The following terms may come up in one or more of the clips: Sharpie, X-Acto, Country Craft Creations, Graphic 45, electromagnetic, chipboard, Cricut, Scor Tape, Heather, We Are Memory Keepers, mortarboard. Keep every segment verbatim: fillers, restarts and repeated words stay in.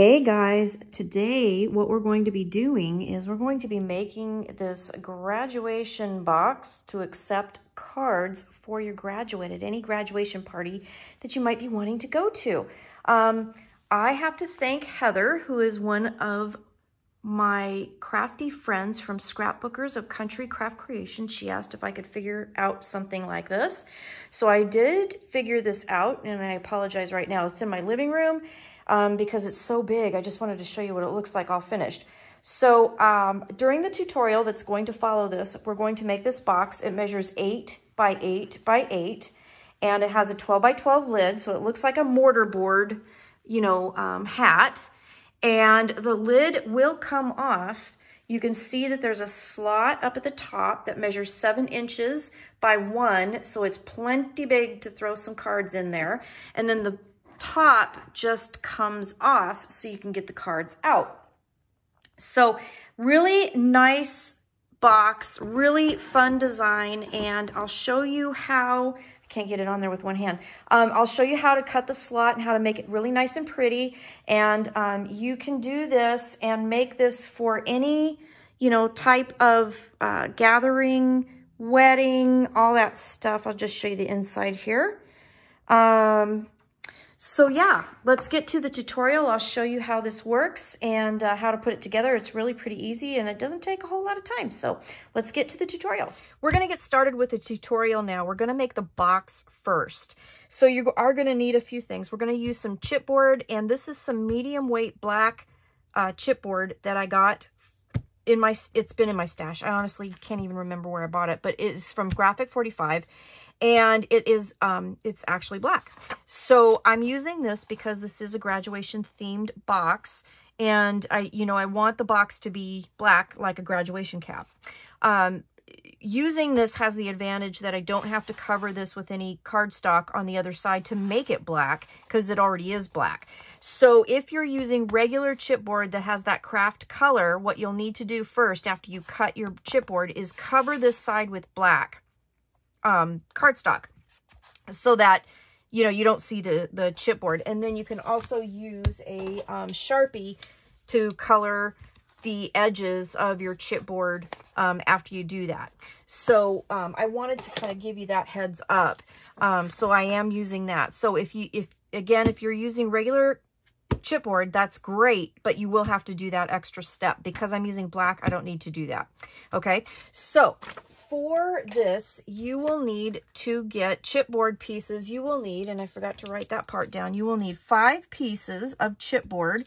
Hey guys, today what we're going to be doing is we're going to be making this graduation box to accept cards for your graduate at any graduation party that you might be wanting to go to. Um, I have to thank Heather, who is one of my crafty friends from Scrapbookers of Country Craft Creations. She asked if I could figure out something like this. So I did figure this out, and I apologize right now. It's in my living room. Um, because it's so big, I just wanted to show you what it looks like all finished. So um, during the tutorial that's going to follow this, we're going to make this box. It measures eight by eight by eight, and it has a twelve by twelve lid, so it looks like a mortarboard, you know, um, hat. And the lid will come off. You can see that there's a slot up at the top that measures seven inches by one, so it's plenty big to throw some cards in there. And then the top just comes off so you can get the cards out. So really nice box, really fun design, and I'll show you how, I can't get it on there with one hand, um, I'll show you how to cut the slot and how to make it really nice and pretty. And um, you can do this and make this for any, you know, type of uh, gathering, wedding, all that stuff. I'll just show you the inside here. Um, So yeah, let's get to the tutorial. I'll show you how this works and uh, how to put it together. It's really pretty easy, and it doesn't take a whole lot of time. So let's get to the tutorial. We're gonna get started with the tutorial now. We're gonna make the box first. So you are gonna need a few things. We're gonna use some chipboard, and this is some medium weight black uh, chipboard that I got in my, it's been in my stash. I honestly can't even remember where I bought it, but it's from Graphic forty-five. And it is, um, it's actually black. So I'm using this because this is a graduation themed box, and I, you know, I want the box to be black like a graduation cap. Um, using this has the advantage that I don't have to cover this with any cardstock on the other side to make it black, because it already is black. So if you're using regular chipboard that has that craft color, what you'll need to do first after you cut your chipboard is cover this side with black um cardstock, so that you know you don't see the the chipboard. And then you can also use a um, Sharpie to color the edges of your chipboard um, after you do that. So um, I wanted to kind of give you that heads up. Um, so I am using that. So if you if again if you're using regular chipboard, that's great, but you will have to do that extra step. Because I'm using black, I don't need to do that. Okay, so for this, you will need to get chipboard pieces. You will need, and I forgot to write that part down, you will need five pieces of chipboard,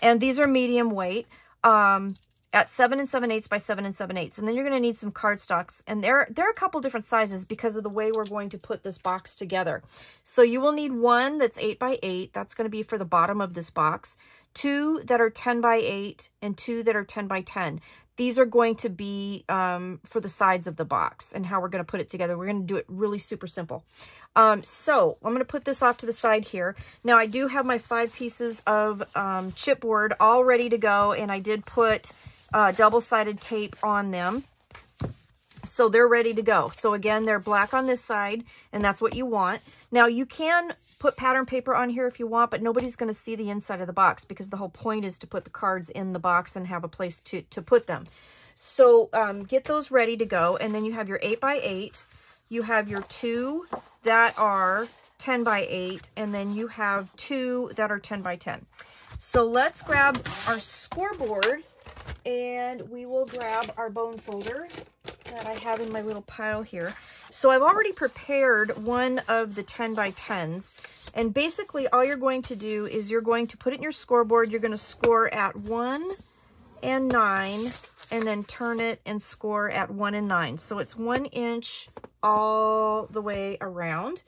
and these are medium weight um, at seven and seven eighths by seven and seven eighths. And then you're going to need some cardstocks, and there, there are a couple different sizes because of the way we're going to put this box together. So you will need one that's eight by eight. That's going to be for the bottom of this box. Two that are ten by eight and two that are ten by ten. These are going to be um, for the sides of the box and how we're going to put it together. We're going to do it really super simple. Um, so I'm going to put this off to the side here. Now I do have my five pieces of um, chipboard all ready to go, and I did put uh, double-sided tape on them. So they're ready to go. So again, they're black on this side, and that's what you want. Now you can put pattern paper on here if you want, but nobody's going to see the inside of the box, because the whole point is to put the cards in the box and have a place to, to put them. So um, get those ready to go. And then you have your eight by eight, you have your two that are ten by eight, and then you have two that are ten by ten. So let's grab our scoreboard, and we will grab our bone folder that I have in my little pile here. So I've already prepared one of the ten by tens, and basically all you're going to do is you're going to put it in your scoreboard. You're going to score at one and nine, and then turn it and score at one and nine. So it's one inch all the way around.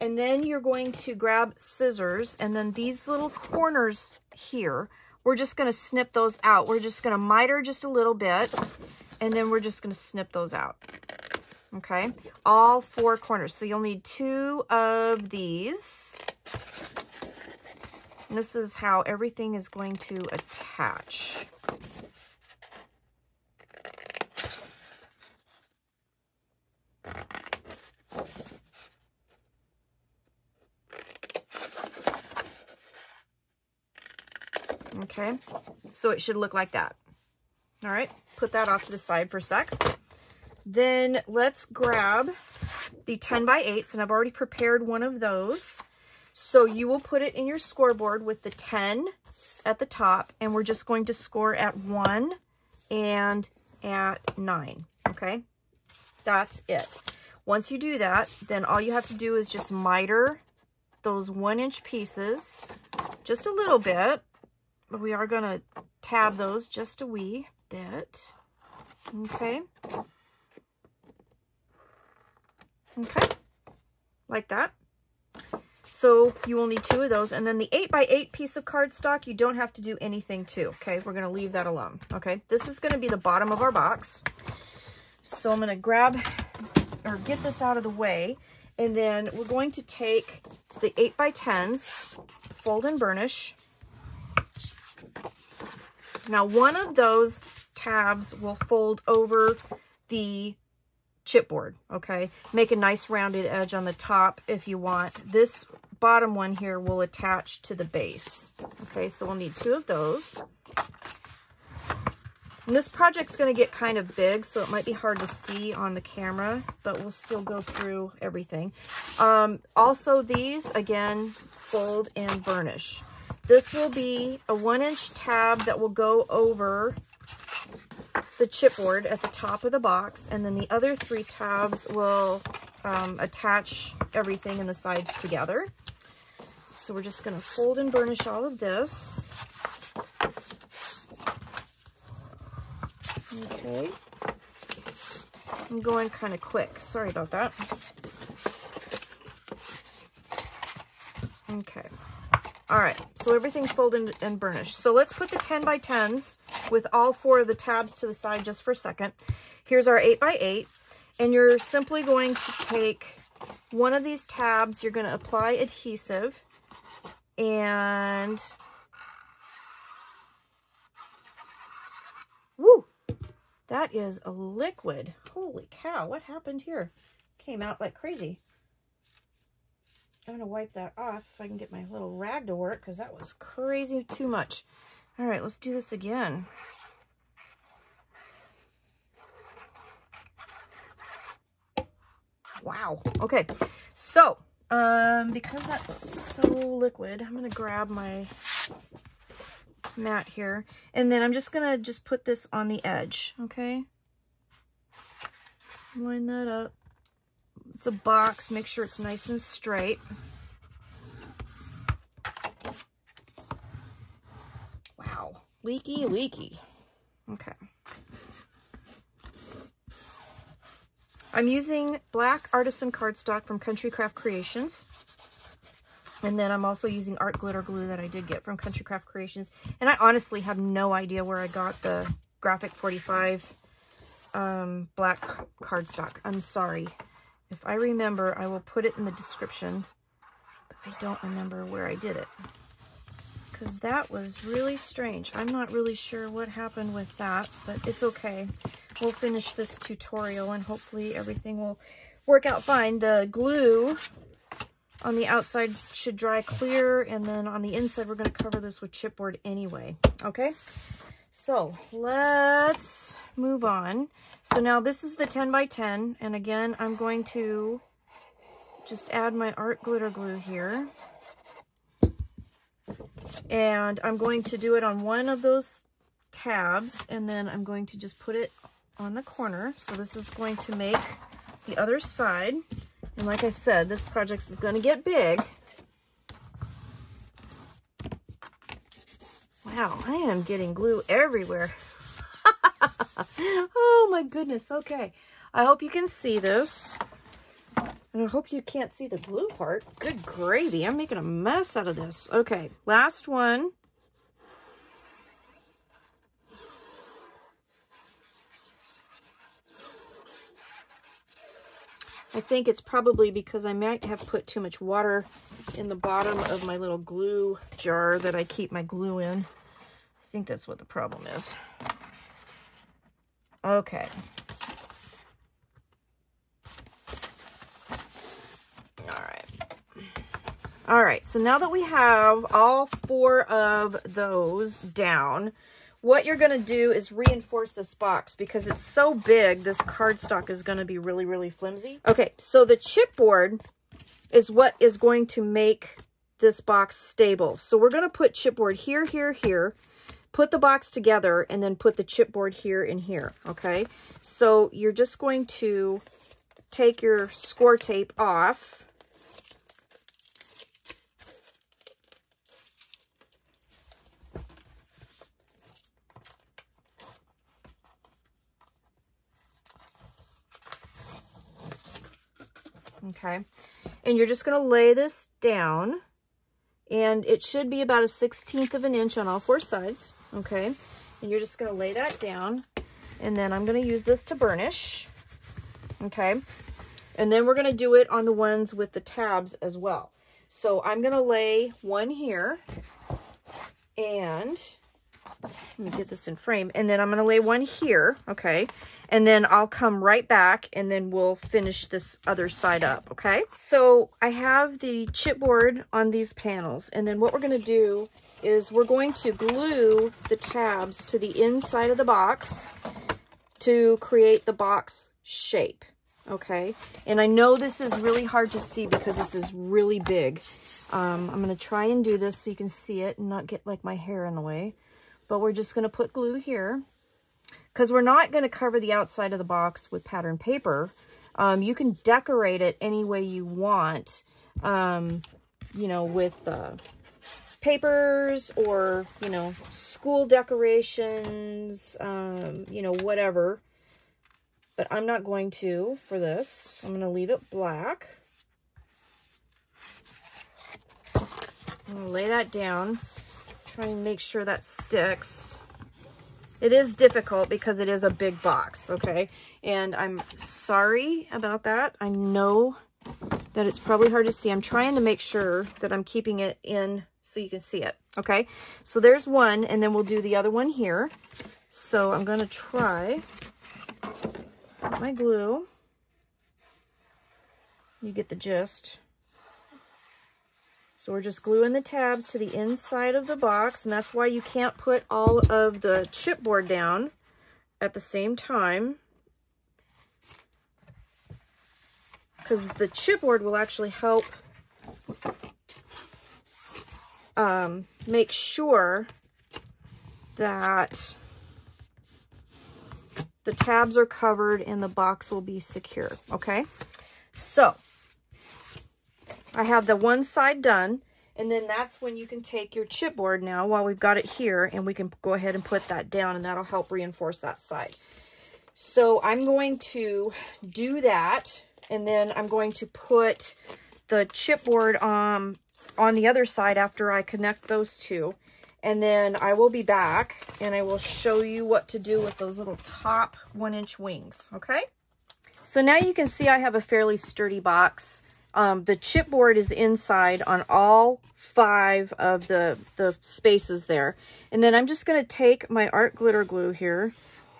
And then you're going to grab scissors, and then these little corners here, we're just going to snip those out. We're just going to miter just a little bit, and then we're just going to snip those out. Okay, all four corners. So you'll need two of these. And this is how everything is going to attach. okay? So it should look like that. All right, put that off to the side for a sec. Then let's grab the ten by eights, and I've already prepared one of those. So you will put it in your scoreboard with the ten at the top, and we're just going to score at one and at nine, okay? That's it. Once you do that, then all you have to do is just miter those one inch pieces just a little bit, but we are gonna tab those just a wee bit, okay? Okay, like that. So you will need two of those. And then the eight by eight piece of cardstock, you don't have to do anything to, okay? We're gonna leave that alone, okay? This is gonna be the bottom of our box. So I'm gonna grab or get this out of the way. And then we're going to take the eight by tens, fold and burnish. Now one of those tabs will fold over the chipboard, okay? Make a nice rounded edge on the top if you want. This bottom one here will attach to the base, okay? So we'll need two of those. And this project's gonna get kind of big, so it might be hard to see on the camera, but we'll still go through everything. Um, also these, again, fold and burnish. This will be a one inch tab that will go over the chipboard at the top of the box, and then the other three tabs will um, attach everything in the sides together. So we're just gonna fold and burnish all of this. Okay, I'm going kind of quick, sorry about that. Okay, all right, so everything's folded and burnished. So let's put the ten by tens with all four of the tabs to the side just for a second. Here's our eight by eight, and you're simply going to take one of these tabs, you're going to apply adhesive, and woo, that is a liquid. Holy cow, what happened here? Came out like crazy. I'm going to wipe that off if I can get my little rag to work, because that was crazy too much. All right, let's do this again. Wow. Okay, so um, because that's so liquid, I'm going to grab my mat here, and then I'm just going to just put this on the edge, okay? Line that up. It's a box. Make sure it's nice and straight. Leaky, leaky. Okay. I'm using black artisan cardstock from Country Craft Creations. And then I'm also using art glitter glue that I did get from Country Craft Creations. And I honestly have no idea where I got the Graphic forty-five um, black cardstock. I'm sorry. If I remember, I will put it in the description. But I don't remember where I did it, because that was really strange. I'm not really sure what happened with that, but it's okay. We'll finish this tutorial and hopefully everything will work out fine. The glue on the outside should dry clear, and then on the inside we're going to cover this with chipboard anyway, okay? So let's move on. So now this is the ten by ten, and again I'm going to just add my art glitter glue here. And I'm going to do it on one of those tabs, and then I'm going to just put it on the corner. So this is going to make the other side. And like I said, this project is going to get big. Wow, I am getting glue everywhere. Oh my goodness. Okay. I hope you can see this. And I hope you can't see the glue part. Good gravy. I'm making a mess out of this. Okay, last one. I think it's probably because I might have put too much water in the bottom of my little glue jar that I keep my glue in. I think that's what the problem is. Okay. All right, so now that we have all four of those down, what you're gonna do is reinforce this box because it's so big, this cardstock is gonna be really, really flimsy. Okay, so the chipboard is what is going to make this box stable. So we're gonna put chipboard here, here, here, put the box together, and then put the chipboard here and here, okay? So you're just going to take your score tape off. Okay, and you're just going to lay this down, and it should be about a sixteenth of an inch on all four sides, okay? And you're just going to lay that down, and then I'm going to use this to burnish, okay? And then we're going to do it on the ones with the tabs as well. So I'm going to lay one here, and let me get this in frame, and then I'm going to lay one here, okay? And then I'll come right back, and then we'll finish this other side up, okay? So I have the chipboard on these panels, and then what we're going to do is we're going to glue the tabs to the inside of the box to create the box shape, okay? And I know this is really hard to see because this is really big. Um, I'm going to try and do this so you can see it and not get like my hair in the way. But we're just going to put glue here because we're not going to cover the outside of the box with pattern paper. Um, you can decorate it any way you want, um, you know, with uh, papers or, you know, school decorations, um, you know, whatever. But I'm not going to for this. I'm going to leave it black. I'm going to lay that down. Try and make sure that sticks. It is difficult because it is a big box, okay? And I'm sorry about that. I know that it's probably hard to see. I'm trying to make sure that I'm keeping it in so you can see it, okay? So there's one, and then we'll do the other one here. So I'm gonna try my glue. You get the gist. So we're just gluing the tabs to the inside of the box, and that's why you can't put all of the chipboard down at the same time, because the chipboard will actually help um, make sure that the tabs are covered and the box will be secure, okay? So I have the one side done, and then that's when you can take your chipboard now while we've got it here, and we can go ahead and put that down, and that'll help reinforce that side. So I'm going to do that, and then I'm going to put the chipboard um, on the other side after I connect those two, and then I will be back, and I will show you what to do with those little top one inch wings, okay? So now you can see I have a fairly sturdy box. Um, the chipboard is inside on all five of the, the spaces there. And then I'm just going to take my art glitter glue here,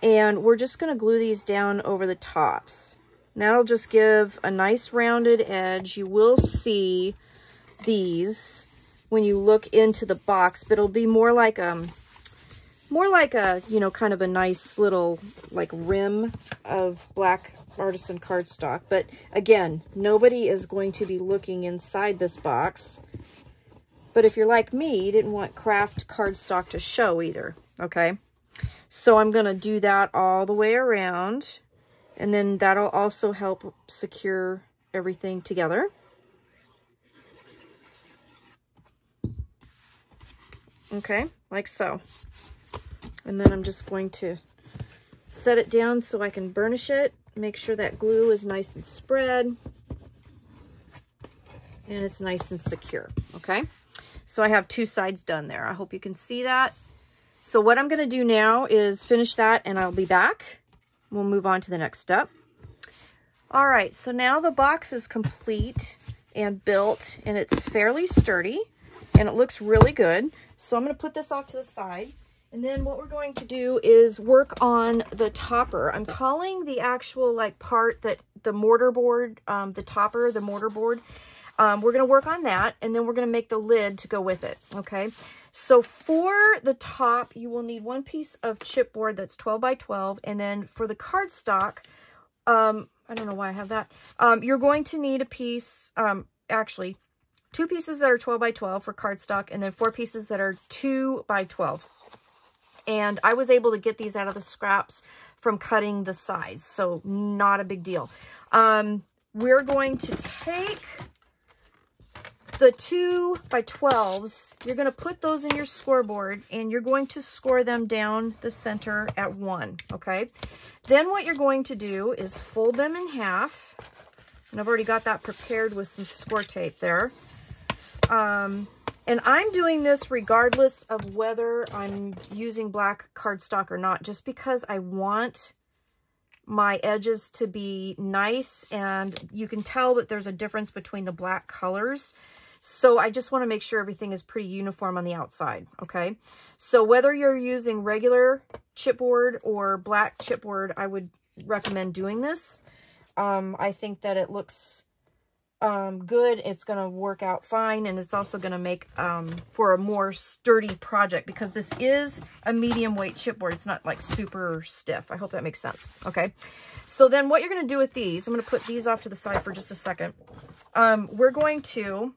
and we're just going to glue these down over the tops. And that'll just give a nice rounded edge. You will see these when you look into the box, but it'll be more like um, more like a, you know, kind of a nice little like rim of black artisan cardstock. But again, nobody is going to be looking inside this box. But if you're like me, you didn't want craft cardstock to show either, okay? So I'm going to do that all the way around, and then that'll also help secure everything together. Okay, like so. And then I'm just going to set it down so I can burnish it. Make sure that glue is nice and spread, and it's nice and secure, okay? So I have two sides done there. I hope you can see that. So what I'm going to do now is finish that, and I'll be back. We'll move on to the next step. All right, so now the box is complete and built, and it's fairly sturdy, and it looks really good. So I'm going to put this off to the side. And then what we're going to do is work on the topper. I'm calling the actual like part that the mortar board, um, the topper, the mortar board. um, we're going to work on that, and then we're going to make the lid to go with it, okay? So for the top, you will need one piece of chipboard that's twelve by twelve, and then for the cardstock, um, I don't know why I have that, um, you're going to need a piece, um, actually, two pieces that are twelve by twelve for cardstock, and then four pieces that are two by twelve. And I was able to get these out of the scraps from cutting the sides, so not a big deal. Um, we're going to take the two by twelves, you're going to put those in your scoreboard, and you're going to score them down the center at one, okay? Then what you're going to do is fold them in half, and I've already got that prepared with some score tape there. Um, and I'm doing this regardless of whether I'm using black cardstock or not, just because I want my edges to be nice, and you can tell that there's a difference between the black colors. So I just want to make sure everything is pretty uniform on the outside, okay? So whether you're using regular chipboard or black chipboard, I would recommend doing this. Um, I think that it looks um, good. It's going to work out fine, and it's also going to make um, for a more sturdy project because this is a medium weight chipboard. It's not like super stiff. I hope that makes sense, okay? So then what you're going to do with these, I'm going to put these off to the side for just a second. Um, we're going to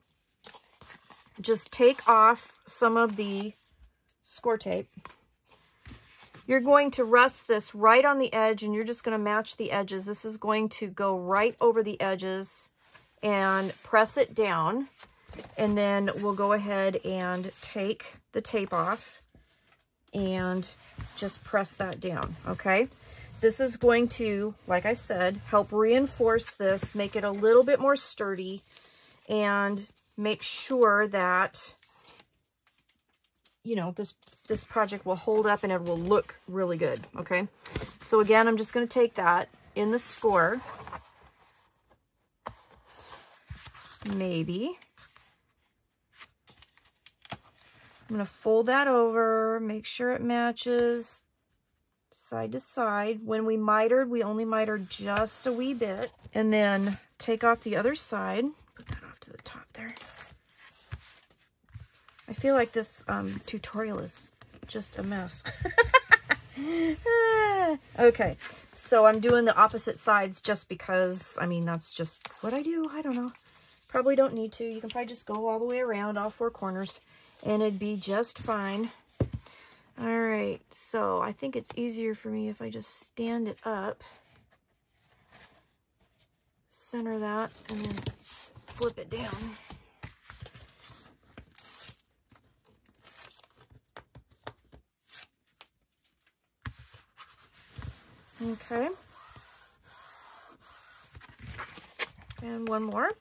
just take off some of the score tape. You're going to rest this right on the edge, and you're just going to match the edges. This is going to go right over the edges and press it down, and then we'll go ahead and take the tape off and just press that down, okay? This is going to, like I said, help reinforce this, make it a little bit more sturdy, and make sure that, you know, this this project will hold up and it will look really good, okay? So again, I'm just going to take that in the score, maybe. I'm going to fold that over, make sure it matches side to side. When we mitered, we only mitered just a wee bit, and then take off the other side, put that off to the top there. I feel like this um, tutorial is just a mess. Okay, so I'm doing the opposite sides just because, I mean, that's just what I do. I don't know. Probably don't need to. You can probably just go all the way around, all four corners, and it'd be just fine. All right, so I think it's easier for me if I just stand it up, center that, and then flip it down. Okay, and one more.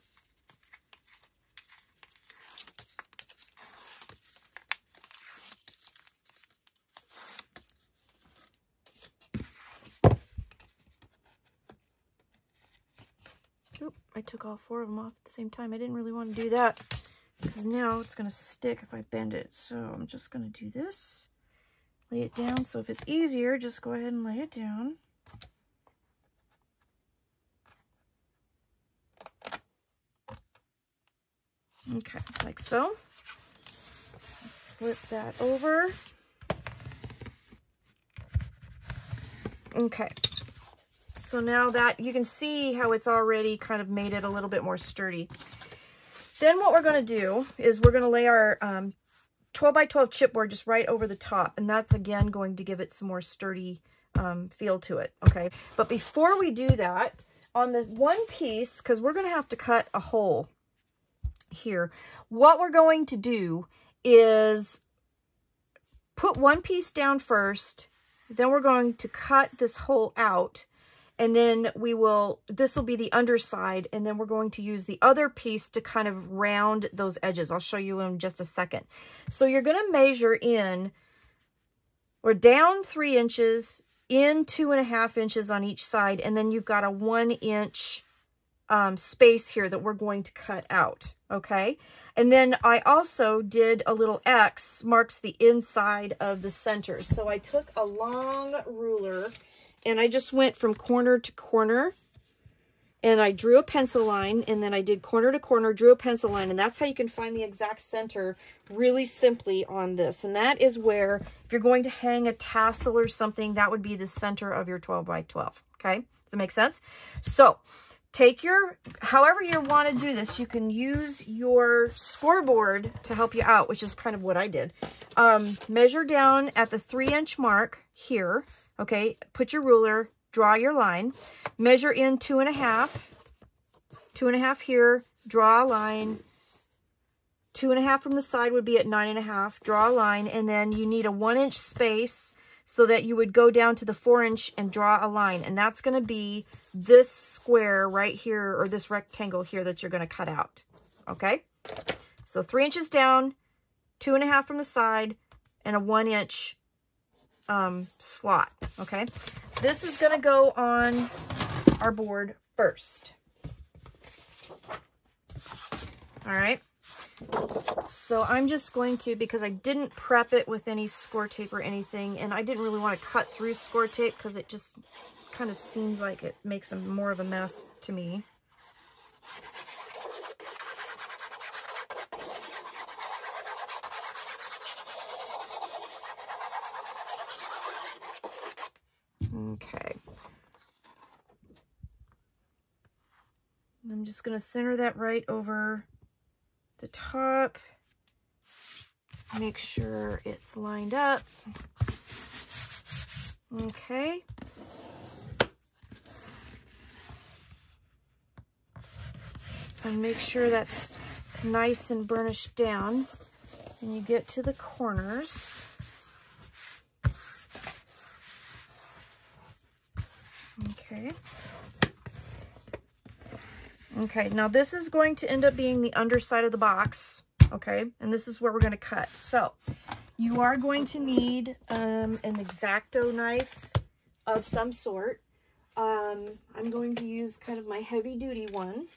Oop, I took all four of them off at the same time. I didn't really want to do that because now it's going to stick if I bend it. So I'm just going to do this, lay it down. So if it's easier, just go ahead and lay it down. Okay, like so. Flip that over. Okay, so now that you can see how it's already kind of made it a little bit more sturdy. Then what we're going to do is we're going to lay our um, twelve by twelve chipboard just right over the top, and that's again going to give it some more sturdy um, feel to it, okay? But before we do that, on the one piece, because we're going to have to cut a hole here, what we're going to do is put one piece down first, then we're going to cut this hole out, and then we will, this will be the underside, and then we're going to use the other piece to kind of round those edges. I'll show you in just a second. So you're going to measure in, or down three inches, in two and a half inches on each side, and then you've got a one inch Um, space here that we're going to cut out, okay? And then I also did a little X, marks the inside of the center. So I took a long ruler and I just went from corner to corner and I drew a pencil line, and then I did corner to corner, drew a pencil line, and that's how you can find the exact center really simply on this. And that is where, if you're going to hang a tassel or something, that would be the center of your twelve by twelve, okay? Does that make sense? So take your, however you want to do this, you can use your scoreboard to help you out, which is kind of what I did. Um, measure down at the three inch mark here, okay? Put your ruler, draw your line, measure in two and a half, two and a half here, draw a line, two and a half from the side would be at nine and a half, draw a line, and then you need a one inch space so that you would go down to the four inch and draw a line. And that's gonna be this square right here, or this rectangle here that you're gonna cut out, okay? So three inches down, two and a half from the side, and a one inch um, slot, okay? This is gonna go on our board first. All right, so I'm just going to, because I didn't prep it with any score tape or anything, and I didn't really want to cut through score tape because it just kind of seems like it makes a, more of a mess to me. Okay. I'm just going to center that right over the top. Make sure it's lined up. Okay. And make sure that's nice and burnished down. And you get to the corners. Okay. Okay, now this is going to end up being the underside of the box, okay? And this is where we're going to cut. So you are going to need um, an X-Acto knife of some sort. Um, I'm going to use kind of my heavy-duty one.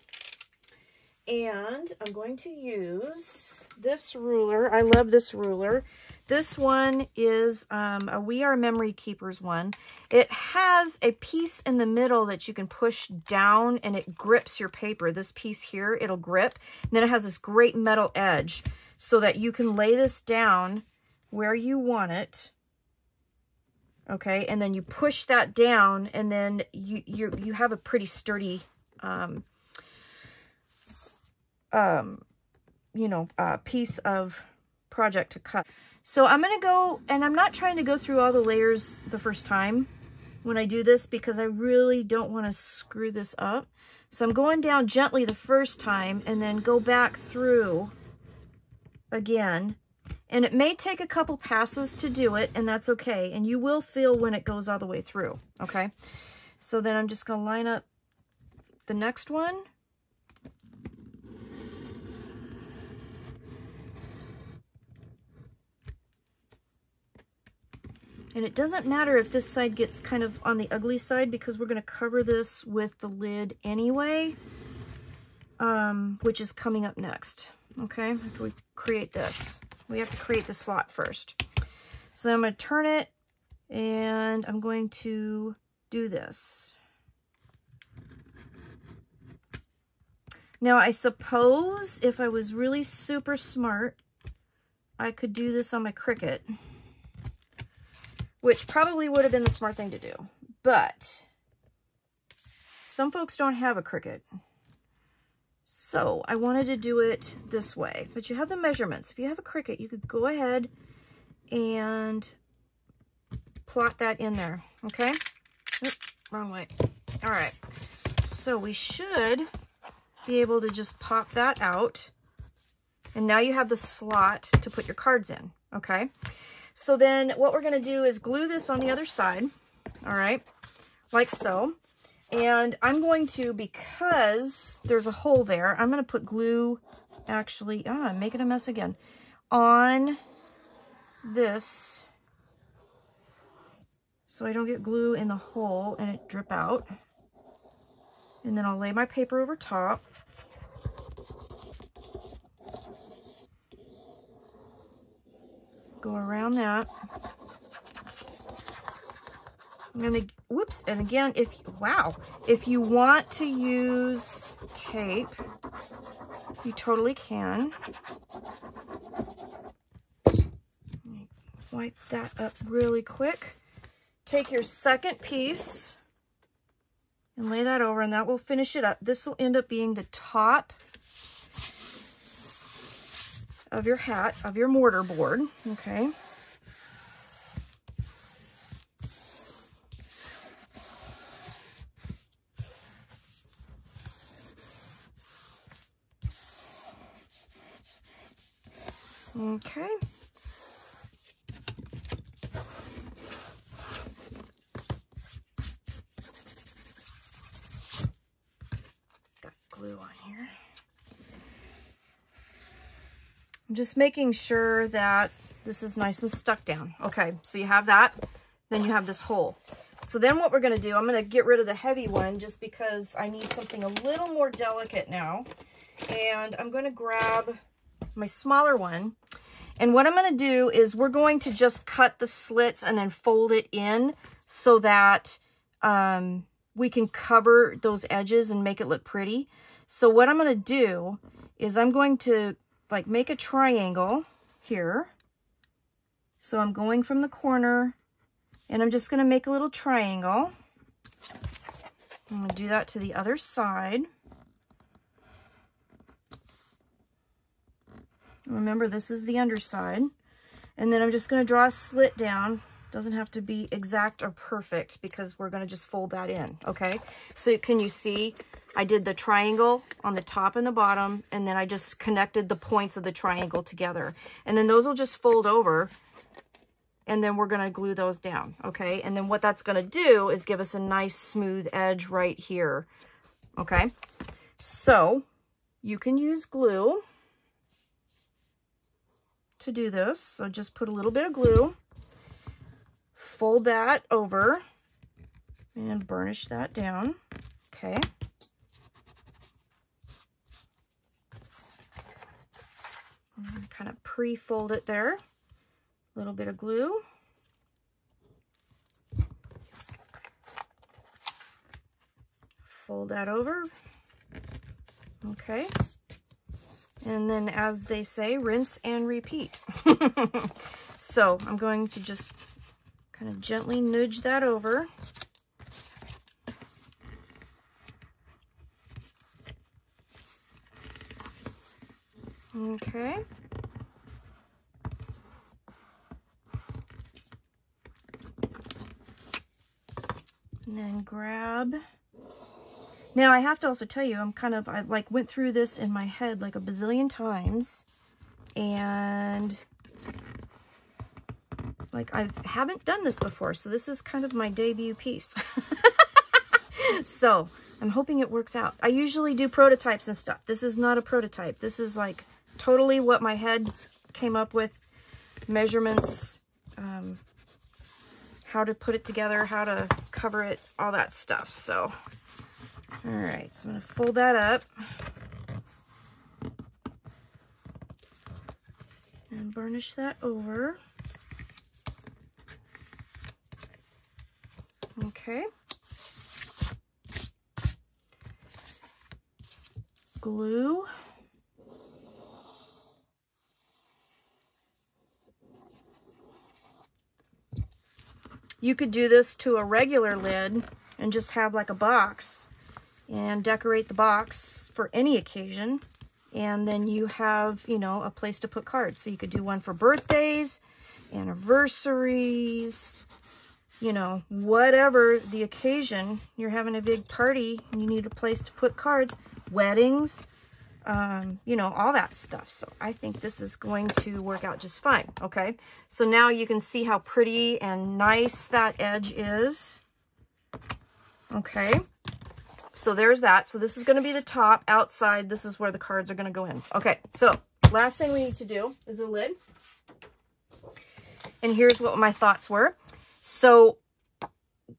And I'm going to use this ruler. I love this ruler. This one is um, a We Are Memory Keepers one. It has a piece in the middle that you can push down and it grips your paper. This piece here, it'll grip. And then it has this great metal edge so that you can lay this down where you want it. Okay, and then you push that down and then you, you, you have a pretty sturdy um, um, you know, uh, piece of project to cut. So I'm going to go, and I'm not trying to go through all the layers the first time when I do this because I really don't want to screw this up. So I'm going down gently the first time and then go back through again. And it may take a couple passes to do it, and that's okay. And you will feel when it goes all the way through, okay? So then I'm just going to line up the next one. And it doesn't matter if this side gets kind of on the ugly side because we're going to cover this with the lid anyway, um, which is coming up next, okay? After we create this, we have to create the slot first. So I'm going to turn it and I'm going to do this. Now, I suppose if I was really super smart, I could do this on my Cricut, which probably would have been the smart thing to do. But some folks don't have a Cricut. So I wanted to do it this way. But you have the measurements. If you have a Cricut, you could go ahead and plot that in there, okay? Oop, wrong way. All right. So we should be able to just pop that out. And now you have the slot to put your cards in, okay? So then what we're going to do is glue this on the other side, all right, like so. And I'm going to, because there's a hole there, I'm going to put glue, actually, ah, I'm making a mess again, on this so I don't get glue in the hole and it drip out. And then I'll lay my paper over top. Go around that. I'm gonna, whoops, and again, if, wow, if you want to use tape, you totally can. Wipe that up really quick. Take your second piece and lay that over, and that will finish it up. This will end up being the top of your hat, of your mortar board, okay? Okay. Got glue on here. I'm just making sure that this is nice and stuck down. Okay, so you have that, then you have this hole. So then what we're gonna do, I'm gonna get rid of the heavy one just because I need something a little more delicate now. And I'm gonna grab my smaller one. And what I'm going to do is we're going to just cut the slits and then fold it in so that um, we can cover those edges and make it look pretty. So what I'm going to do is I'm going to like make a triangle here. So I'm going from the corner and I'm just going to make a little triangle. I'm going to do that to the other side. Remember, this is the underside. And then I'm just going to draw a slit down. Doesn't have to be exact or perfect because we're going to just fold that in, okay? So can you see I did the triangle on the top and the bottom, and then I just connected the points of the triangle together. And then those will just fold over, and then we're going to glue those down, okay? And then what that's going to do is give us a nice smooth edge right here, okay? So you can use glue to do this. So just put a little bit of glue, fold that over, and burnish that down. Okay. I'm gonna kind of pre-fold it there. A little bit of glue. Fold that over. Okay. And then, as they say, rinse and repeat. So I'm going to just kind of gently nudge that over. Okay. And then grab. Now, I have to also tell you, I'm kind of, I like went through this in my head like a bazillion times, and like I haven't done this before, so this is kind of my debut piece. So I'm hoping it works out. I usually do prototypes and stuff. This is not a prototype. This is like totally what my head came up with, measurements, um, how to put it together, how to cover it, all that stuff, so. All right, so I'm going to fold that up and burnish that over. Okay. Glue. You could do this to a regular lid and just have like a box and decorate the box for any occasion, and then you have, you know, a place to put cards. So you could do one for birthdays, anniversaries, you know, whatever the occasion. You're having a big party and you need a place to put cards, weddings, um, you know, all that stuff. So I think this is going to work out just fine, okay? So now you can see how pretty and nice that edge is, okay? So there's that. So this is going to be the top outside. This is where the cards are going to go in. Okay, so last thing we need to do is the lid. And here's what my thoughts were. So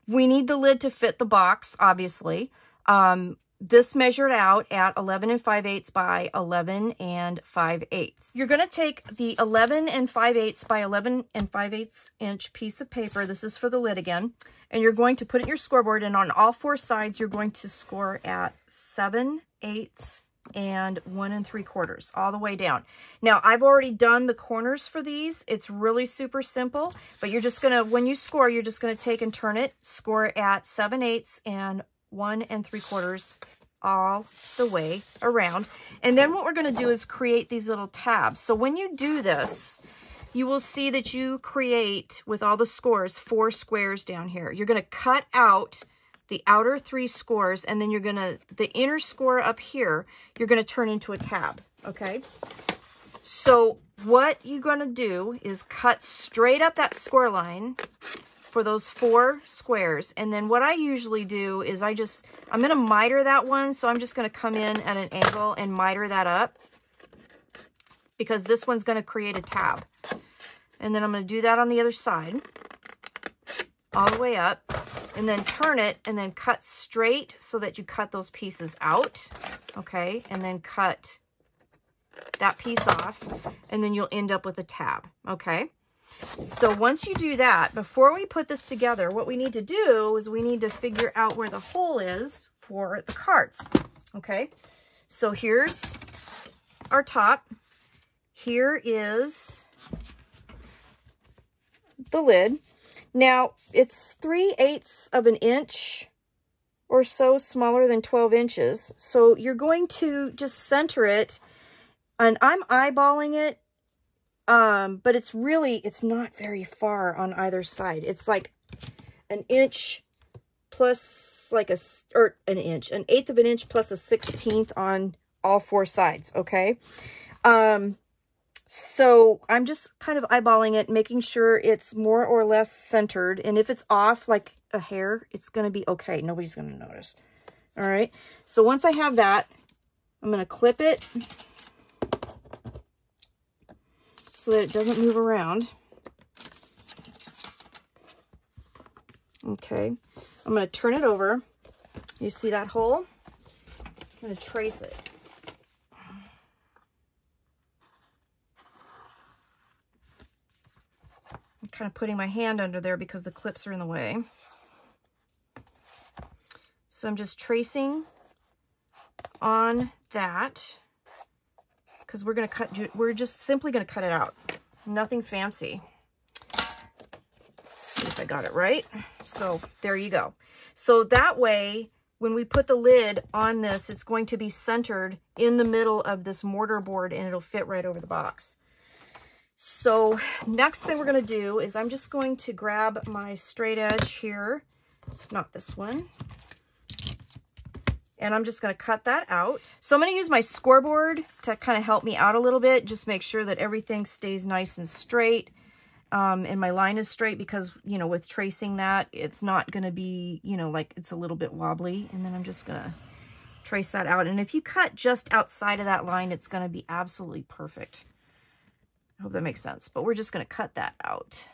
we need the lid to fit the box, obviously. Um, this measured out at eleven and five eighths by eleven and five eighths. You're going to take the eleven and five eighths by eleven and five eighths inch piece of paper. This is for the lid again. And you're going to put it in your scoreboard, and on all four sides, you're going to score at seven eighths and one and three quarters all the way down. Now, I've already done the corners for these. It's really super simple, but you're just going to, when you score, you're just going to take and turn it, score at seven eighths and one and three quarters all the way around. And then what we're going to do is create these little tabs. So when you do this, you will see that you create, with all the scores, four squares down here. You're going to cut out the outer three scores, and then you're going to, the inner score up here, you're going to turn into a tab, okay? So what you're going to do is cut straight up that score line for those four squares. And then what I usually do is I just, I'm going to miter that one. So I'm just going to come in at an angle and miter that up, because this one's going to create a tab. And then I'm going to do that on the other side, all the way up, and then turn it, and then cut straight so that you cut those pieces out, okay? And then cut that piece off, and then you'll end up with a tab, okay? So once you do that, before we put this together, what we need to do is we need to figure out where the hole is for the cards, okay? So here's our top. Here is the lid. Now, it's three eighths of an inch or so smaller than twelve inches. So you're going to just center it, and I'm eyeballing it, um, but it's really, it's not very far on either side. It's like an inch plus like a, or an inch, an eighth of an inch plus a sixteenth on all four sides, okay? Um... So I'm just kind of eyeballing it, making sure it's more or less centered. And if it's off like a hair, it's going to be okay. Nobody's going to notice. All right. So once I have that, I'm going to clip it so that it doesn't move around. Okay. I'm going to turn it over. You see that hole? I'm going to trace it. Kind of putting my hand under there because the clips are in the way. So I'm just tracing on that because we're going to cut, we're just simply going to cut it out. Nothing fancy. Let's see if I got it right. So there you go. So that way, when we put the lid on this, it's going to be centered in the middle of this mortar board and it'll fit right over the box. So next thing we're going to do is I'm just going to grab my straight edge here, not this one, and I'm just going to cut that out. So I'm going to use my scoreboard to kind of help me out a little bit, just make sure that everything stays nice and straight, um, and my line is straight because, you know, with tracing that, it's not going to be, you know, like it's a little bit wobbly. And then I'm just going to trace that out. And if you cut just outside of that line, it's going to be absolutely perfect. I hope that makes sense, but we're just going to cut that out.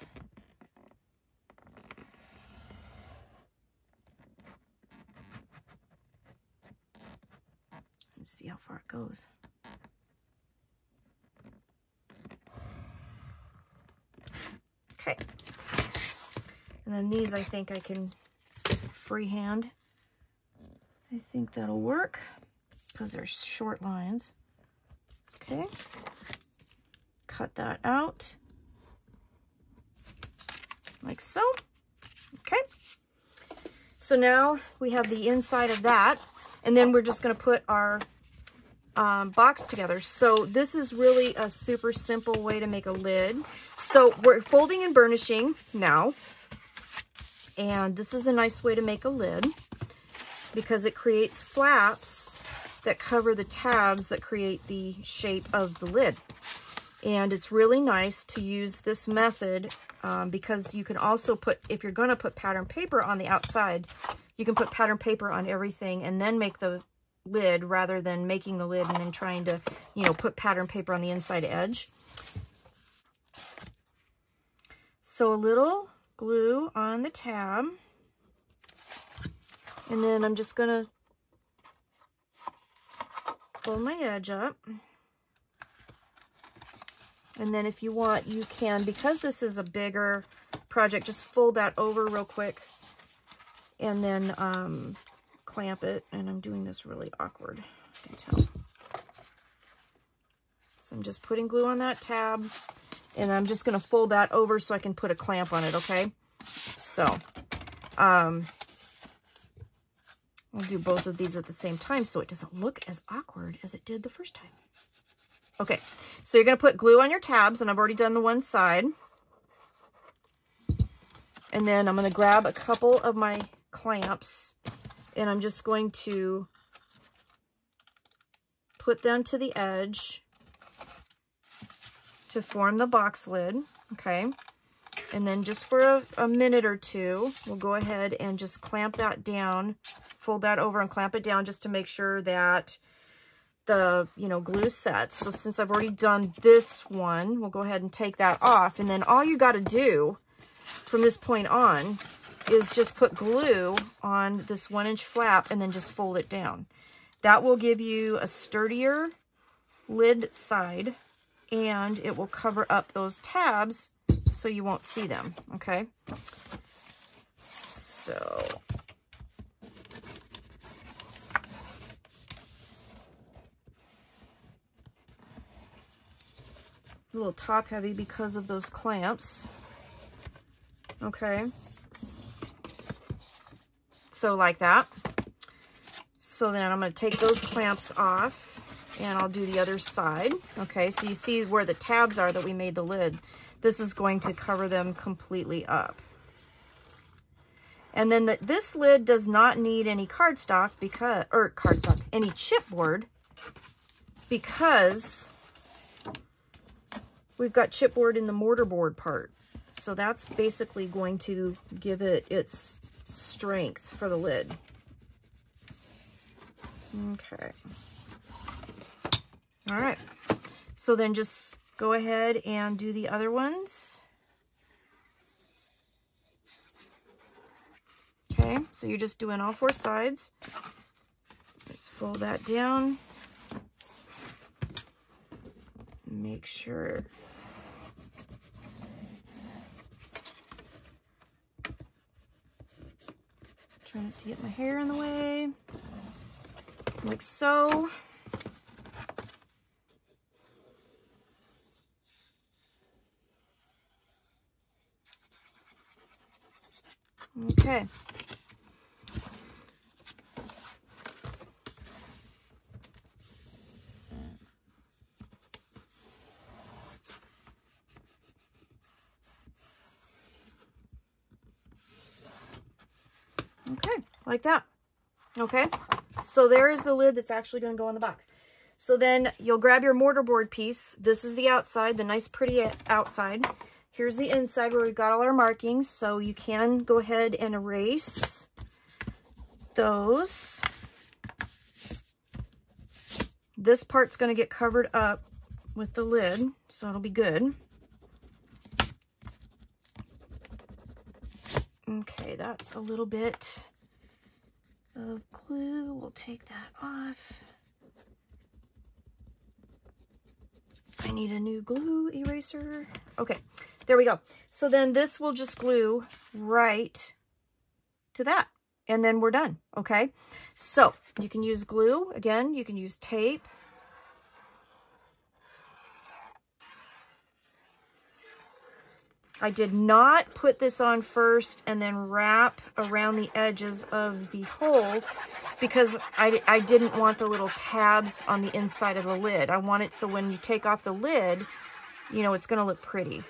Let's see how far it goes. Okay. And then these, I think I can freehand. I think that'll work because they're short lines. Okay. Cut that out like so. Okay, so now we have the inside of that, and then we're just going to put our um, box together. So this is really a super simple way to make a lid. So we're folding and burnishing now, and this is a nice way to make a lid because it creates flaps that cover the tabs that create the shape of the lid. And it's really nice to use this method um, because you can also put, if you're going to put pattern paper on the outside, you can put pattern paper on everything and then make the lid rather than making the lid and then trying to, you know, put pattern paper on the inside edge. So a little glue on the tab. And then I'm just going to pull my edge up. And then if you want, you can, because this is a bigger project, just fold that over real quick and then um, clamp it. And I'm doing this really awkward, I can tell. So I'm just putting glue on that tab and I'm just gonna fold that over so I can put a clamp on it, okay? So, um, we'll do both of these at the same time so it doesn't look as awkward as it did the first time. Okay, so you're gonna put glue on your tabs, and I've already done the one side. And then I'm gonna grab a couple of my clamps and I'm just going to put them to the edge to form the box lid, okay? And then just for a, a minute or two, we'll go ahead and just clamp that down, fold that over and clamp it down just to make sure that the, you know, glue sets. So since I've already done this one, we'll go ahead and take that off. And then all you got to do from this point on is just put glue on this one inch flap and then just fold it down. That will give you a sturdier lid side and it will cover up those tabs so you won't see them, okay? So, a little top heavy because of those clamps, okay? So like that. So then I'm gonna take those clamps off and I'll do the other side, okay? So you see where the tabs are that we made the lid. This is going to cover them completely up. And then the, this lid does not need any cardstock because, or cardstock, any chipboard, because we've got chipboard in the mortarboard part. So that's basically going to give it its strength for the lid. Okay. All right, so then just go ahead and do the other ones. Okay, so you're just doing all four sides. Just fold that down. Make sure. Try not to get my hair in the way, like so. Okay. Okay, like that. Okay, so there is the lid that's actually going to go on the box. So then you'll grab your mortarboard piece. This is the outside, the nice pretty outside. Here's the inside where we've got all our markings, so you can go ahead and erase those. This part's going to get covered up with the lid, so it'll be good. Okay, that's a little bit of glue. We'll take that off. I need a new glue eraser. Okay, there we go. So then this will just glue right to that, and then we're done, okay? So you can use glue. Again, you can use tape. I did not put this on first and then wrap around the edges of the hole because I, I didn't want the little tabs on the inside of the lid. I want it so when you take off the lid, you know, it's gonna look pretty.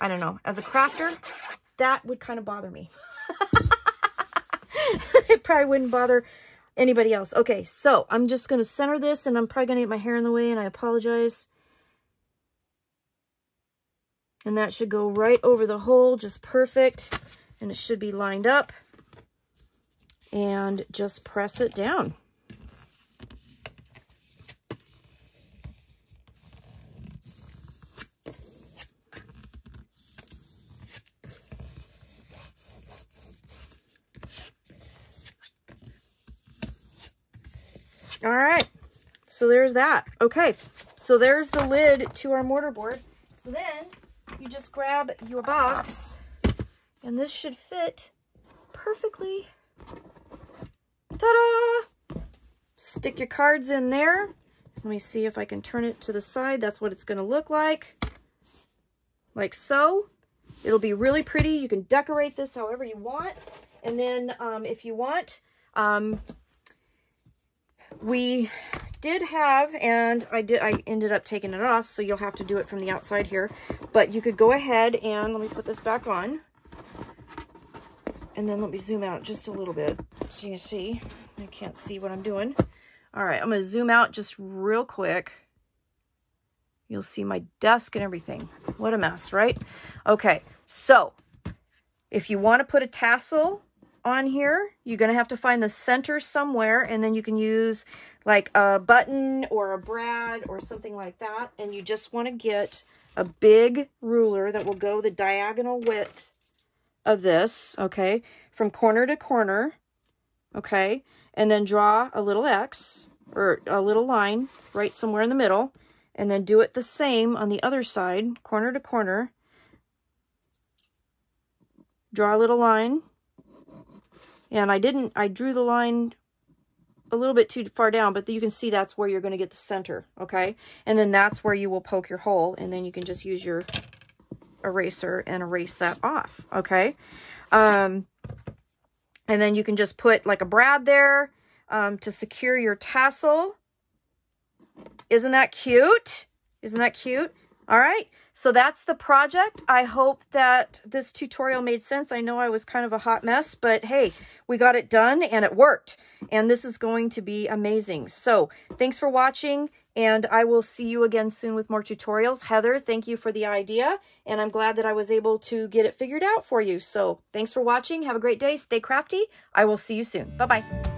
I don't know, as a crafter, that would kind of bother me. It probably wouldn't bother anybody else. Okay, so I'm just gonna center this and I'm probably gonna get my hair in the way and I apologize. And that should go right over the hole, just perfect. And it should be lined up. And just press it down. All right, so there's that. Okay, so there's the lid to our mortarboard. So then you just grab your box, and this should fit perfectly. Ta-da! Stick your cards in there. Let me see if I can turn it to the side. That's what it's going to look like. Like so. It'll be really pretty. You can decorate this however you want. And then um, if you want, um, we did have, and I did, I ended up taking it off, so you'll have to do it from the outside here. But you could go ahead and, let me put this back on. And then let me zoom out just a little bit so you can see. I can't see what I'm doing. All right, I'm going to zoom out just real quick. You'll see my desk and everything. What a mess, right? Okay, so if you want to put a tassel on here, you're going to have to find the center somewhere, and then you can use like a button or a brad or something like that. And you just want to get a big ruler that will go the diagonal width of this, okay, from corner to corner, okay, and then draw a little X or a little line right somewhere in the middle, and then do it the same on the other side, corner to corner. Draw a little line. And I didn't, I drew the line a little bit too far down, but you can see that's where you're going to get the center, okay? And then that's where you will poke your hole, and then you can just use your eraser and erase that off, okay? Um, and then you can just put like a brad there um, to secure your tassel. Isn't that cute? Isn't that cute? All right. So that's the project. I hope that this tutorial made sense. I know I was kind of a hot mess, but hey, we got it done and it worked. And this is going to be amazing. So thanks for watching, and I will see you again soon with more tutorials. Heather, thank you for the idea, and I'm glad that I was able to get it figured out for you. So thanks for watching. Have a great day. Stay crafty. I will see you soon. Bye-bye.